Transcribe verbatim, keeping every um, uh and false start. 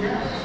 Yeah.